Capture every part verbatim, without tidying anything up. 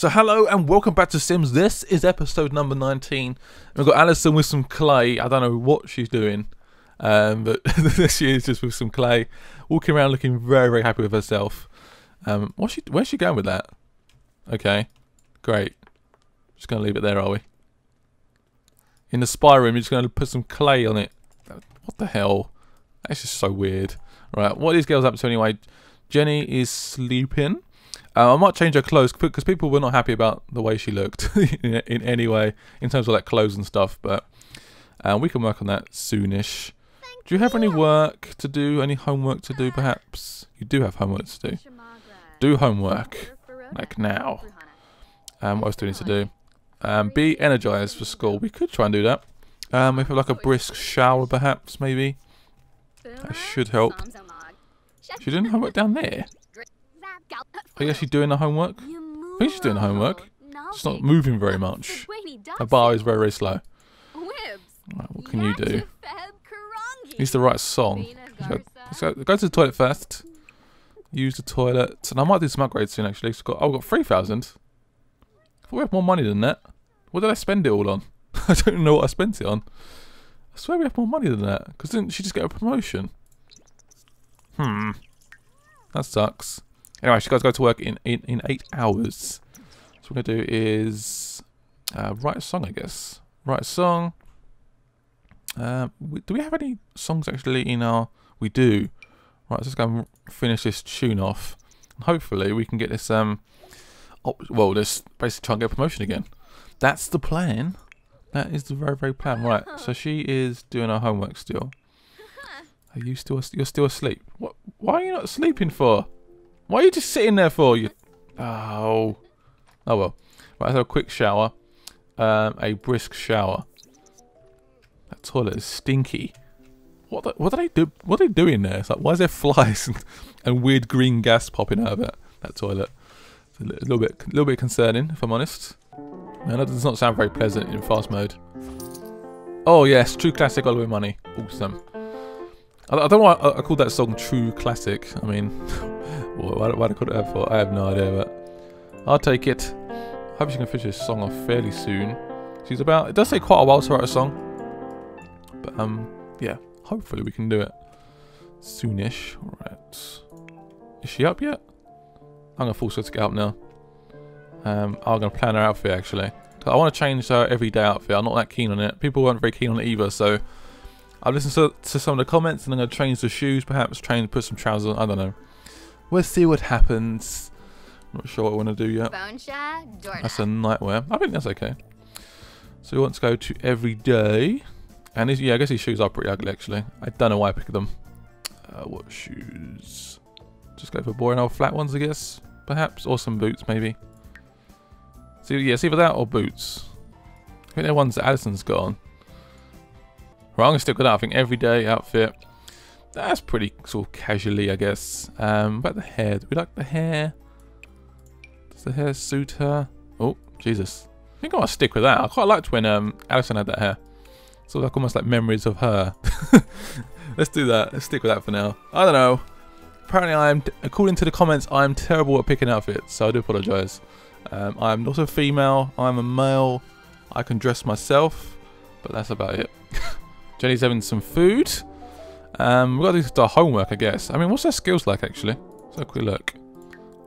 So hello and welcome back to Sims. This is episode number nineteen. We've got Alison with some clay. I don't know what she's doing, um, but she is just with some clay, walking around looking very, very happy with herself. Um, what's she, where's she going with that? Okay, great. Just going to leave it there, are we? In the spy room, you're just going to put some clay on it. What the hell? That's just so weird. Right, what are these girls up to anyway? Jenny is sleeping. Uh, I might change her clothes because people were not happy about the way she looked in, in any way, in terms of like clothes and stuff, but uh, we can work on that soonish. Thank do you have you. any work to do, any homework to do perhaps? You do have homework to do. Do homework, like now. Um, what else do we need to do? Um, be energised for school. We could try and do that. Um, we have like a brisk shower perhaps, maybe. That should help. She didn't homework down there. Are you actually doing the homework? I think she's doing the homework. It's not moving very much. Her bar is very, very slow. Right, what can you do? Use the right song. Let's go, go to the toilet first. Use the toilet. And I might do some upgrades soon, actually. So I've got, oh, I've got three thousand. I thought we have more money than that. What did I spend it all on? I don't know what I spent it on. I swear we have more money than that. Because didn't she just get a promotion? Hmm. That sucks. Anyway, she's got to go to work in, in, in eight hours. So what we're going to do is uh, write a song, I guess. Write a song. Uh, we, do we have any songs actually in our... We do. Right, let's just go and finish this tune off. And hopefully we can get this... Um, oh, well, let's basically try and get a promotion again. That's the plan. That is the very, very plan. Right, so she is doing her homework still. Are you still... You're still asleep. What? Why are you not sleeping for? Why are you just sitting there for? You? Oh. Oh well. Right, let's have a quick shower. Um, a brisk shower. That toilet is stinky. What the, what do they do? What are they doing there? It's like, why is there flies and, and weird green gas popping out of it? That toilet. It's a little bit, little bit concerning, if I'm honest. No, that does not sound very pleasant in fast mode. Oh yes, true classic, all the way money. Awesome. I, I don't know why I, I called that song "True Classic." I mean. What I could have for, I have no idea, but I'll take it. I hope she can finish this song off fairly soon. She's about, it does take quite a while to write a song, but um, yeah, hopefully we can do it soonish. All right, is she up yet? I'm gonna force her to get up now. Um, I'm gonna plan her outfit actually. I want to change her everyday outfit. I'm not that keen on it. People weren't very keen on it either, so I've listened to, to some of the comments, and I'm gonna change the shoes, perhaps change, put some trousers on. I don't know. We'll see what happens. Not sure what I want to do yet. That's a nightmare. I think that's okay. So we want to go to every day. And these, yeah, I guess these shoes are pretty ugly, actually. I don't know why I picked them. Uh, what shoes? Just go for boring old flat ones, I guess. Perhaps. Or some boots, maybe. So, yeah, it's either that or boots. I think they're ones that Alison's got on. Right, I'm going to stick with that. I think everyday outfit. That's pretty sort of casually, I guess. Um, about the hair, do we like the hair? Does the hair suit her? Oh, Jesus. I think I might stick with that. I quite liked when um, Alison had that hair. It's sort of like almost like memories of her. Let's do that. Let's stick with that for now. I don't know. Apparently, I'm, according to the comments, I'm terrible at picking outfits, so I do apologise. Um, I'm not a female. I'm a male. I can dress myself, but that's about it. Jenny's having some food. Um, we've got to do our homework, I guess. I mean, what's her skills like, actually? Let's have a quick look.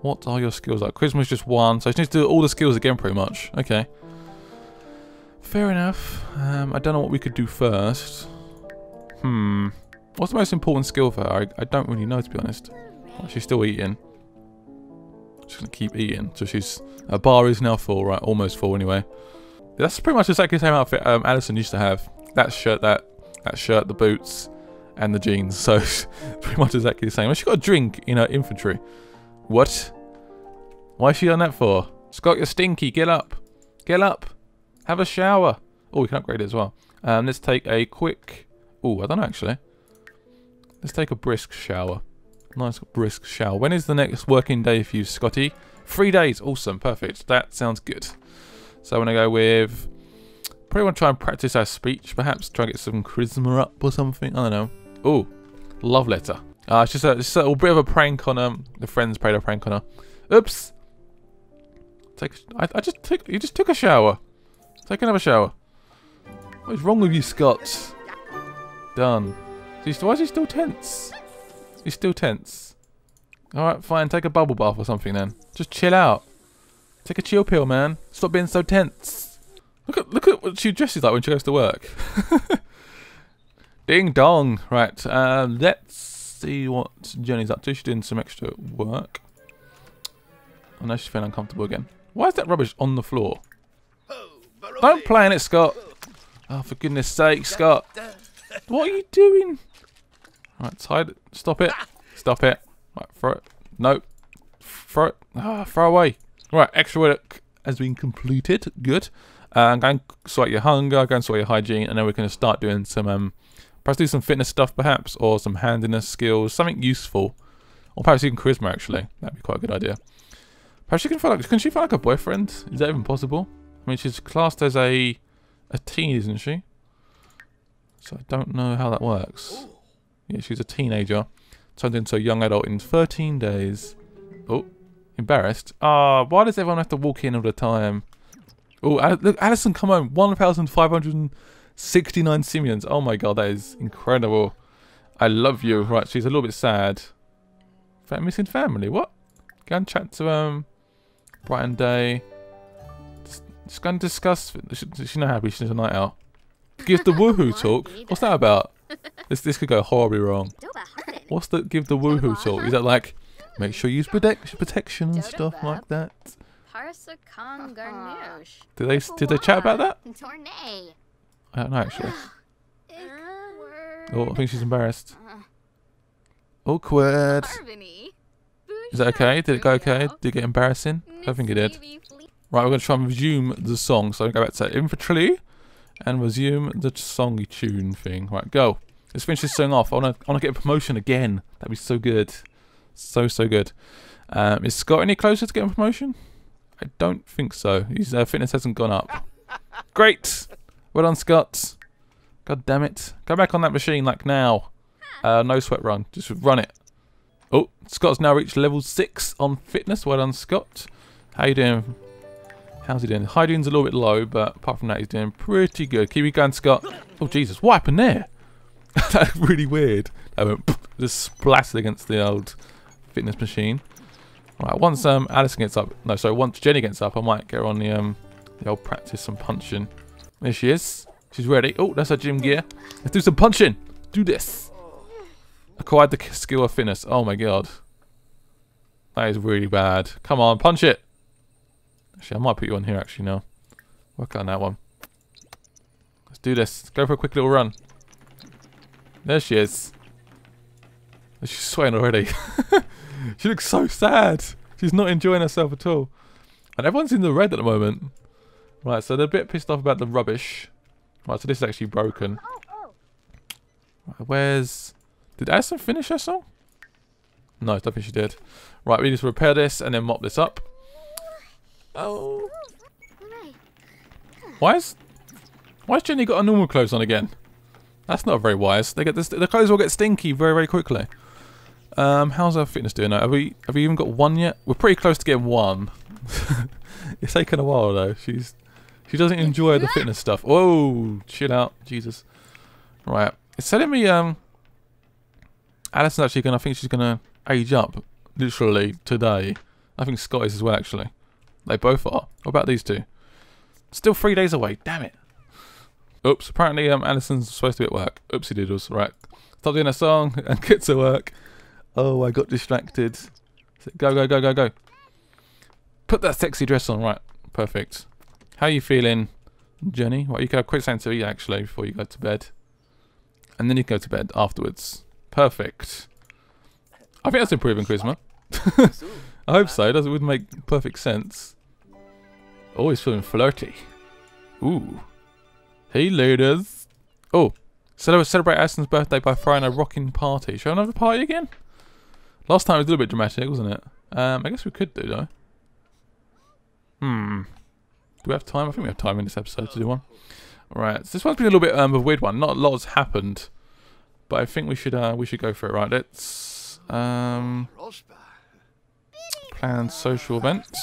What are your skills like? Charisma's just one, so she needs to do all the skills again, pretty much. Okay. Fair enough. Um, I don't know what we could do first. Hmm. What's the most important skill for her? I, I don't really know, to be honest. Oh, she's still eating. She's going to keep eating. So she's... Her bar is now full, right? Almost full, anyway. That's pretty much exactly the same outfit um, Alison used to have. That shirt, that, that shirt, the boots... and the jeans, so pretty much exactly the same. Well, she got a drink in her infantry. What? Why is she done that for? Scott, you're stinky. Get up. Get up. Have a shower. Oh, we can upgrade it as well. Um, let's take a quick... Oh, I don't know, actually. Let's take a brisk shower. Nice brisk shower. When is the next working day for you, Scotty? Three days. Awesome. Perfect. That sounds good. So I'm going to go with... Probably want to try and practice our speech, perhaps. Try and get some charisma up or something. I don't know. Oh, love letter. Uh, it's just a, just a bit of a prank on her. The friends played a prank on her. Oops. Take. I, I just took. You just took a shower. Take another shower. What is wrong with you, Scots? Done. Why is he still tense? He's still tense. Alright, fine. Take a bubble bath or something then. Just chill out. Take a chill pill, man. Stop being so tense. Look at look at what she dresses like when she goes to work. Ding dong. Right. Uh, let's see what Jenny's up to. She's doing some extra work. I know she's feeling uncomfortable again. Why is that rubbish on the floor? Don't play in it, Scott. Oh, for goodness sake, Scott. What are you doing? Alright, tied it. Stop it. Stop it. Right, throw it. Nope. Throw it. Ah, throw away. Right, extra work has been completed. Good. Uh, go and sort your hunger, go and sort your hygiene, and then we're going to start doing some, um, perhaps do some fitness stuff perhaps, or some handiness skills, something useful. Or perhaps even charisma actually. That'd be quite a good idea. Perhaps she can find like, can she find like a boyfriend? Is that even possible? I mean, she's classed as a, a teen, isn't she? So I don't know how that works. Yeah, she's a teenager. Turned into a young adult in thirteen days. Oh, embarrassed. Ah, uh, why does everyone have to walk in all the time? Oh, look, Alison, come home. one thousand five hundred sixty-nine simians. Oh my god, that is incredible. I love you. Right, she's a little bit sad. Missing family, what? Go and chat to um, Brighton Day. Just, just go and discuss. She, she's not happy, she's a night out. Give the woohoo talk? What's that about? This this could go horribly wrong. What's the give the woohoo talk? Is that like, make sure you use protect, protection and stuff like that? Did they did they chat about that? I don't know actually. Oh, I think she's embarrassed. Awkward. Is that okay? Did it go okay? Did it get embarrassing? I don't think it did. Right, we're gonna try and resume the song. So I'm gonna go back to infantry and resume the songy tune thing. Right, go. Let's finish this song off. I wanna I wanna get a promotion again. That'd be so good. So so good. Um, is Scott any closer to getting a promotion? I don't think so. His uh, fitness hasn't gone up. Great. Well done, Scott. God damn it. Go back on that machine like now. Uh, no sweat run. Just run it. Oh, Scott's now reached level six on fitness. Well done, Scott. How you doing? How's he doing? Hygiene's a little bit low, but apart from that, he's doing pretty good. Keep it going, Scott. Oh, Jesus. What happened there? That's really weird. I went, poof, just splattered against the old fitness machine. Right, once um, Alison gets up, no, sorry, once Jenny gets up, I might get her on the um, the old practice some punching. There she is. She's ready. Oh, that's her gym gear. Let's do some punching. Do this. Acquired the skill of fitness. Oh my god. That is really bad. Come on, punch it. Actually, I might put you on here actually now. Work on that one. Let's do this. Let's go for a quick little run. There she is. She's sweating already. She looks so sad. She's not enjoying herself at all. And everyone's in the red at the moment. Right, so they're a bit pissed off about the rubbish. Right, so this is actually broken. Right, where's... Did Alison finish her song? No, I don't think she did. Right, we need to repair this and then mop this up. Oh. Why is... Why has Jenny got her normal clothes on again? That's not very wise. They get this, the clothes will get stinky very, very quickly. Um, how's our fitness doing now? Have we have we even got one yet? We're pretty close to getting one. It's taken a while though. She's she doesn't enjoy the fitness stuff. Whoa, chill out, Jesus. Right, it's telling me um, Alison's actually gonna. I think she's gonna age up literally today. I think Scott is as well actually. They both are. What about these two? Still three days away. Damn it. Oops. Apparently um, Alison's supposed to be at work. Oopsie doodles. Right. Stop doing a song and get to work. Oh, I got distracted. Go, go, go, go, go. Put that sexy dress on. Right, perfect. How are you feeling, Jenny? Well, you can have quick something to eat, actually, before you go to bed. And then you can go to bed afterwards. Perfect. I think that's improving charisma. I hope so. It would make perfect sense. Oh, he's feeling flirty. Ooh. Hey, ladies. Oh, so celebrate Aston's birthday by throwing a rocking party. Shall I have another party again? Last time it was a little bit dramatic, wasn't it? Um, I guess we could do, though. Hmm. Do we have time? I think we have time in this episode to do one. Alright, so this one's been a little bit um, of a weird one. Not a lot has happened. But I think we should uh, we should go for it. Right, let's... Um, plan social events.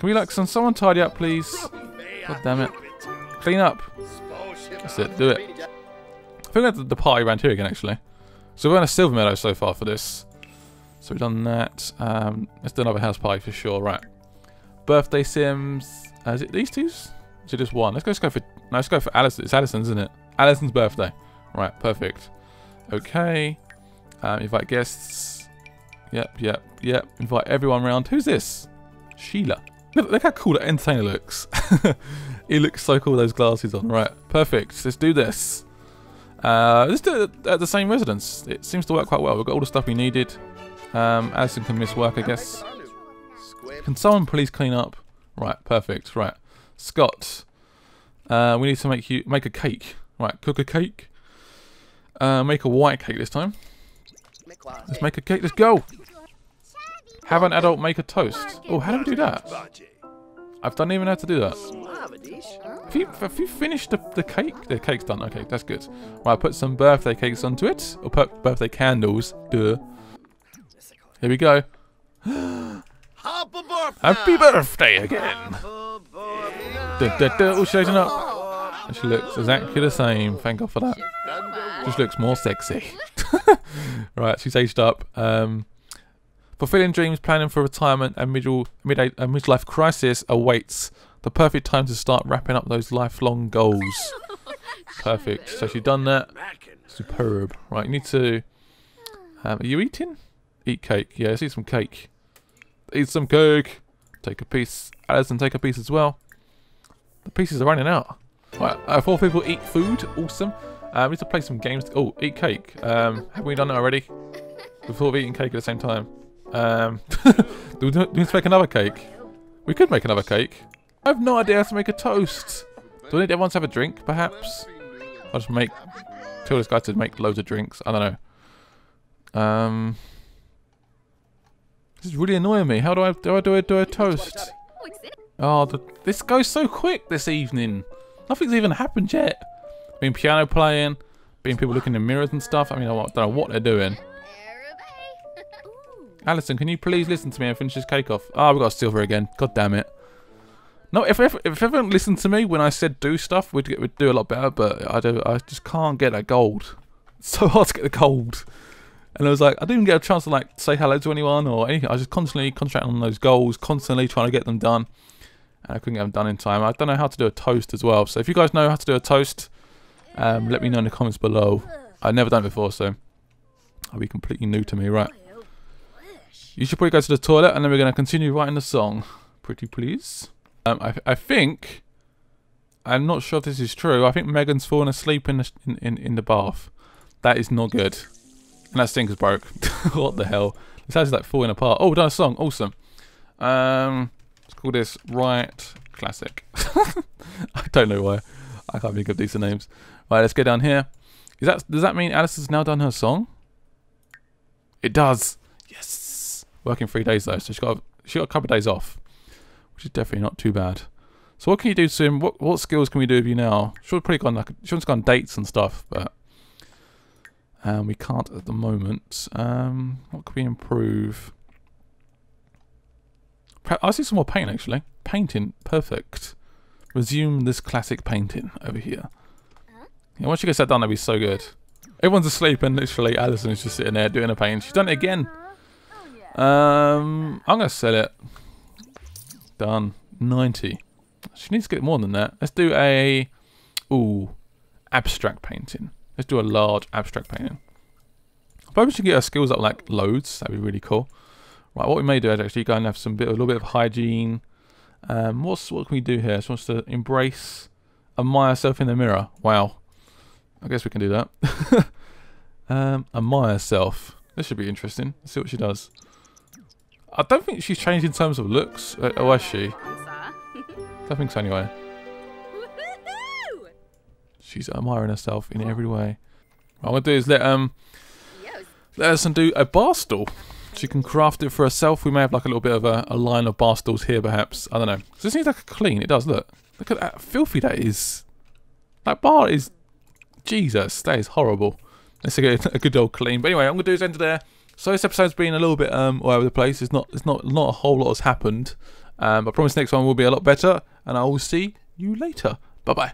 Can we, like, someone tidy up, please? God damn it. Clean up. That's it. Do it. I think that's the party around here again, actually. So we're on a silver meadow so far for this. So we've done that. Um, let's do another house party for sure. Right. Birthday Sims. Uh, is it these two's? Is it just one? Let's go, let's go for... No, let's go for Alison. It's Alison's, isn't it? Alison's birthday. Right. Perfect. Okay. Um, invite guests. Yep, yep, yep. Invite everyone round. Who's this? Sheila. Look, look how cool that entertainer looks. He looks so cool with those glasses on. Right. Perfect. Let's do this. Uh, let's do it at the same residence. It seems to work quite well. We've got all the stuff we needed. Um, Alison can miss work, I guess. Can someone please clean up? Right, perfect. Right, Scott. Uh, we need to make you make a cake. Right, cook a cake. Uh, make a white cake this time. Let's make a cake. Let's go. Have an adult make a toast. Oh, how do we do that? I've done even how to do that. Have you, have you finished the, the cake? The cake's done. Okay, that's good. Right, put some birthday cakes onto it. Or put birthday candles. Duh. Here we go. Happy birthday again. Da, da, da. All shading up. And she looks exactly the same. Thank God for that. Just looks more sexy. Right, she's aged up. Um, fulfilling dreams, planning for retirement, and middle, mid, a midlife crisis awaits. The perfect time to start wrapping up those lifelong goals. Perfect. So she's done that. Superb. Right, you need to... Um, are you eating? Eat cake. Yeah, let's eat some cake. Eat some cake. Take a piece. Alison, take a piece as well. The pieces are running out. Right, uh, four people eat food. Awesome. Uh, we need to play some games. Oh, eat cake. Um, have we done that already? We thought of eating cake at the same time. Um, do we need to make another cake? We could make another cake. I have no idea how to make a toast. Do I need everyone to have a drink, perhaps? I'll just make... Tell this guy to make loads of drinks. I don't know. Um... This is really annoying me. How do I do I do I do a toast? Oh, the, this goes so quick this evening. Nothing's even happened yet. I mean, piano playing, being people looking in mirrors and stuff. I mean, I don't know what they're doing. Alison, can you please listen to me and finish this cake off? Ah, oh, we got silver again. God damn it. No, if if, if everyone listened to me when I said do stuff, we'd get, we'd do a lot better. But I do I just can't get that gold. It's so hard to get the gold. And I was like, I didn't even get a chance to like say hello to anyone or anything. I was just constantly concentrating on those goals, constantly trying to get them done. And I couldn't get them done in time. I don't know how to do a toast as well. So if you guys know how to do a toast, um, let me know in the comments below. I've never done it before, so I'll be completely new to me. Right. You should probably go to the toilet and then we're going to continue writing the song. Pretty please. Um, I, I think, I'm not sure if this is true. I think Megan's fallen asleep in the, in, in, in the bath. That is not good. And that stinker's broke. What the hell? This house is like falling apart. Oh, we've done a song. Awesome. Um, let's call this Riot Classic. I don't know why. I can't think of decent names. Right, let's go down here. Is that, does that mean Alison's now done her song? It does. Yes. Working three days though, so she got she got a couple of days off, which is definitely not too bad. So what can you do to him? What what skills can we do with you now? She'll probably gone like she's gone dates and stuff, but. Um, we can't at the moment. Um, what can we improve? I see some more paint actually. Painting, perfect. Resume this classic painting over here. Yeah, once she gets that done, that'd be so good. Everyone's asleep and literally Alison is just sitting there doing a painting. She's done it again. Um, I'm gonna sell it. Done. ninety. She needs to get more than that. Let's do a ooh abstract painting. Let's do a large abstract painting. I hope we should get our skills up like loads. That'd be really cool. Right, what we may do is actually go and have some bit, a little bit of hygiene. Um, what's what can we do here? She wants to embrace, admire herself in the mirror. Wow, I guess we can do that. um, admire herself. This should be interesting. Let's see what she does. I don't think she's changed in terms of looks. Uh, or is she? I don't think so anyway. She's admiring herself in every way. What I'm gonna do is let um let Alison do a bar stool. She can craft it for herself. We may have like a little bit of a, a line of bar stools here, perhaps. I don't know. So this needs like a clean. It does look. Look at how filthy that is. That bar is Jesus. That is horrible. Let's get a good old clean. But anyway, I'm gonna do is end it there. So this episode's been a little bit um, all over the place. It's not, it's not, not a whole lot has happened. Um, I promise next one will be a lot better, and I will see you later. Bye bye.